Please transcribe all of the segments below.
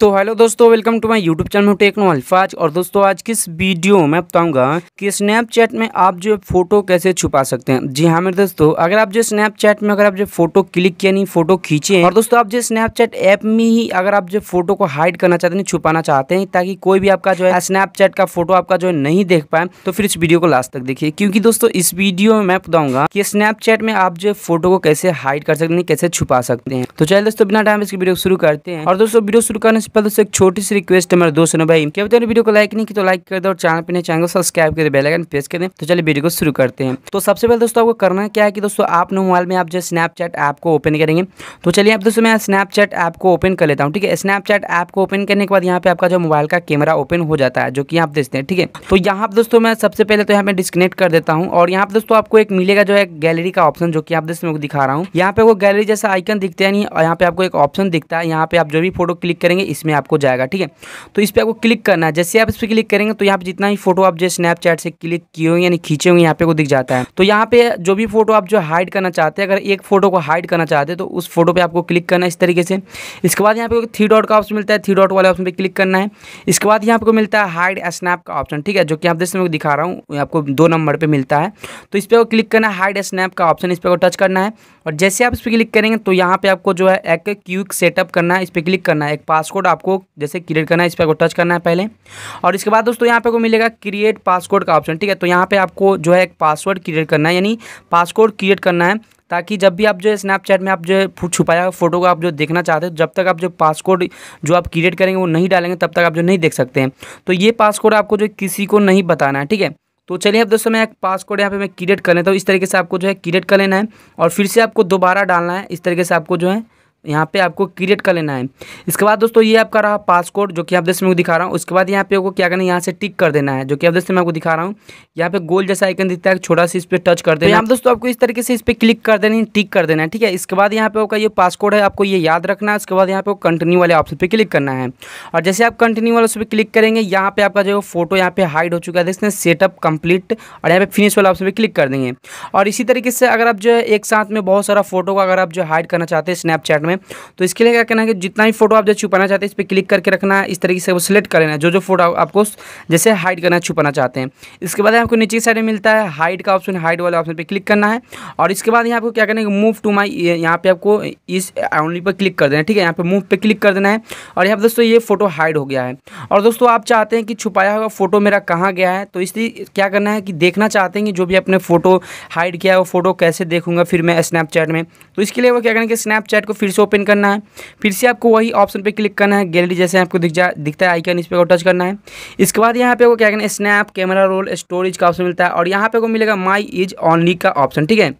तो हेलो दोस्तों, welcome to my YouTube channel Techno अल्फाज। और दोस्तों आज किस वीडियो में बताऊंगा कि स्नैपचैट में आप जो फोटो कैसे छुपा सकते हैं। जी हाँ मेरे दोस्तों, अगर आप जो स्नैपचैट में अगर आप जो फोटो क्लिक किया नहीं फोटो खींचे, और दोस्तों आप जो स्नैपचैट ऐप में ही अगर आप जो फोटो को हाइड करना चाहते हैं, छुपाना चाहते हैं, ताकि कोई भी आपका जो है स्नैपचैट का फोटो आपका जो है नहीं देख पाए, तो फिर इस वीडियो को लास्ट तक देखिए, क्योंकि दोस्तों इस वीडियो में मैं बताऊंगा कि स्नैपचैट में आप जो फोटो को कैसे हाइड कर सकते हैं, कैसे छुपा सकते हैं। तो चलिए दोस्तों बिना टाइम इसकी वीडियो शुरू करते हैं। और दोस्तों वीडियो शुरू करने दोस्तों एक छोटी सी रिक्वेस्ट है मेरे दोस्तों ने, भाई क्या बताओ वीडियो को लाइक नहीं की तो लाइक कर दो, और चैनल पे नहीं चैनल को सब्सक्राइब कर दे, बेल आइकन प्रेस कर दे। तो चलिए वीडियो को शुरू करते हैं। तो सबसे पहले दोस्तों आपको करना क्या है कि दोस्तों आप मोबाइल में आप जो स्नैपचैट ऐप को ओपन करेंगे। तो चलिए आप दोस्तों मैं स्नैपचैट ऐप को ओपन कर लेता हूँ, ठीक है। स्नैपचैट ऐप को ओपन करने के बाद यहाँ पे आपका जो मोबाइल का कैमरा ओपन हो जाता है, जो कि आप देखते हैं, ठीक है। तो यहाँ पे दोस्तों मैं सबसे पहले तो यहाँ पे डिस्कनेक्ट कर देता हूँ, और यहाँ पे दोस्तों आपको एक मिलेगा जो है गैलरी का ऑप्शन, जो कि आप दोस्तों को दिखा रहा हूँ। यहाँ पे वो गैलरी जैसा आइकन दिखता है नहीं, और यहाँ पे आपको एक ऑप्शन दिखता है, यहाँ पे आप जो भी फोटो क्लिक करेंगे इसमें आपको जाएगा, ठीक है। तो इस पे आपको क्लिक करना है। जैसे आप इस पे क्लिक करेंगे तो यहाँ पे जितना भी फोटो आप जो स्नैपचैट से क्लिक किए होंगे यानी खींचे होंगे यहाँ पे को दिख जाता है। तो यहाँ पे जो भी फोटो आप जो हाइड करना चाहते हैं, अगर एक फोटो को हाइड करना चाहते हैं तो उस फोटो पे आपको क्लिक करना है इस तरीके से। इसके बाद यहाँ पे थ्री डॉट का ऑप्शन मिलता है, थ्री डॉट वाले ऑप्शन पे क्लिक करना है। इसके बाद यहाँ पे मिलता है हाइड स्नैप का ऑप्शन, ठीक है, जो कि आप जैसे मैं दिखा रहा हूँ आपको 2 नंबर पे मिलता है। तो इस पर क्लिक करना है, हाइड स्नैप का ऑप्शन इस पर टच करना है। और जैसे आप इस पर क्लिक करेंगे तो यहाँ पे आपको जो है एक क्विक सेटअप करना है, इस पर क्लिक करना है। एक पासवर्ड आपको जैसे क्रिएट करना है, इस पर टच करना है पहले। और इसके बाद दोस्तों यहाँ पे को मिलेगा क्रिएट पासवर्ड का ऑप्शन, ठीक है। तो यहाँ पे आपको जो है एक पासवर्ड क्रिएट करना है, यानी पासवर्ड क्रिएट करना है, ताकि जब भी आप जो है स्नैपचैट में आप जो है छुपाया हुआ फोटो को आप जो देखना चाहते हो, जब तक आप जो पासवर्ड जो आप क्रिएट करेंगे वो नहीं डालेंगे तब तक आप जो नहीं देख सकते हैं। तो ये पासवर्ड आपको जो किसी को नहीं बताना है, ठीक है। तो चलिए अब दोस्तों मैं एक पासवर्ड यहाँ पे मैं क्रिएट कर लेता हूँ। इस तरीके से आपको जो है क्रिएट कर लेना है, और फिर से आपको दोबारा डालना है। इस तरीके से आपको जो है यहाँ पे आपको क्रिएट कर लेना है। इसके बाद दोस्तों ये आपका रहा पासवर्ड, जो कि आप जैसे मैं दिखा रहा हूँ। उसके बाद यहाँ पे आपको क्या करना है, यहाँ से टिक कर देना है, जो कि आप जैसे मैं आपको दिखा रहा हूँ। यहाँ पे गोल जैसा आइकन दिखता है, छोटा सा इस पर टच कर देना। यहाँ दोस्तों आपको इस तरीके से इस पर क्लिक कर देना है, टिक कर देना है, ठीक है। इसके बाद यहाँ पे आपका ये पासवर्ड है, आपको ये याद रखना है। उसके बाद यहाँ पे कंटिन्यू वाले ऑप्शन पर क्लिक करना है, और जैसे आप कंटिन्यू वाले उस पर क्लिक करेंगे यहाँ पे आपका जो फोटो यहाँ पे हाइड हो चुका है, देखते हैं सेटअप कंप्लीट, और यहाँ पे फिनिश वाला ऑप्शन पर क्लिक कर देंगे। और इसी तरीके से अगर आप जो है एक साथ में बहुत सारा फोटो को अगर आप जो हाइड करना चाहते हैं स्नैपचैट में, तो इसके लिए क्या करना है कि जितना भी फोटो आप जो छुपाना चाहते हैं इस पर क्लिक करके रखना है। इस तरीके से वो सिलेक्ट कर लेना है, जो जो फोटो आपको जैसे हाइड करना है, छुपाना चाहते हैं। इसके बाद आपको नीचे की साइड में मिलता है हाइड का ऑप्शन, हाइड वाले ऑप्शन पे क्लिक करना है। और इसके बाद यहाँ आपको क्या करना है, मूव टू माई, यहाँ पे आपको इस ओनली पर क्लिक कर देना है, ठीक है। यहाँ पे मूव पे क्लिक कर देना है, और यहाँ पर दोस्तों ये फोटो हाइड हो गया है। और दोस्तों आप चाहते हैं कि छुपाया हुआ फोटो मेरा कहाँ गया है, तो इसलिए क्या करना है कि देखना चाहते हैं कि जो भी अपने फोटो हाइड किया है वो फोटो कैसे देखूंगा फिर मैं स्नैपचैट में। तो इसके लिए वो क्या करना है, स्नैपचैट को फिर ओपन करना है, फिर से आपको वही ऑप्शन पे क्लिक करना है, गैलरी जैसे आपको दिखता है आइकन, इस पे को टच करना है। इसके बाद यहाँ पे आपको क्या करना है, स्नैप कैमरा रोल स्टोरेज का ऑप्शन मिलता है, और यहाँ पे को मिलेगा माई इज ओनली का ऑप्शन, ठीक है।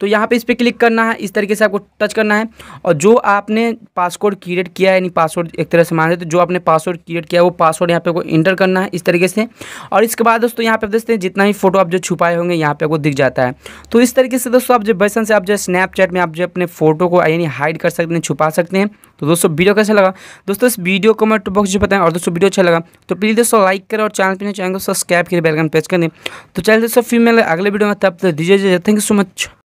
तो यहाँ पे इस पे क्लिक करना है, इस तरीके से आपको टच करना है। और जो आपने पासवर्ड क्रिएट किया है, यानी पासवर्ड एक तरह से मान लेते, जो आपने पासवर्ड क्रिएट किया है वो पासवर्ड यहाँ पे को एंटर करना है इस तरीके से। और इसके बाद दोस्तों यहाँ पे देखते हैं जितना भी फोटो आप जो छुपाए होंगे यहाँ पे आपको दिख जाता है। तो इस तरीके से दोस्तों आप जो बेसन से आप जो स्नैपचैट में आप जो अपने फोटो को यानी हाइड कर सकते हैं, छुपा सकते हैं। तो दोस्तों वीडियो कैसा लगा दोस्तों, इस वीडियो को कमेंट बॉक्स में बताएं। और दोस्तों वीडियो अच्छा लगा तो प्लीज़ दोस्तों लाइक करें, और चैनल को सब्सक्राइब करें, बेल आइकन प्रेस करें। तो चलिए दोस्तों फिर मिलेंगे अगले वीडियो में, तब तक दीजिए थैंक यू सो मच।